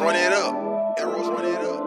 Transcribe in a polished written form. Eros run it up.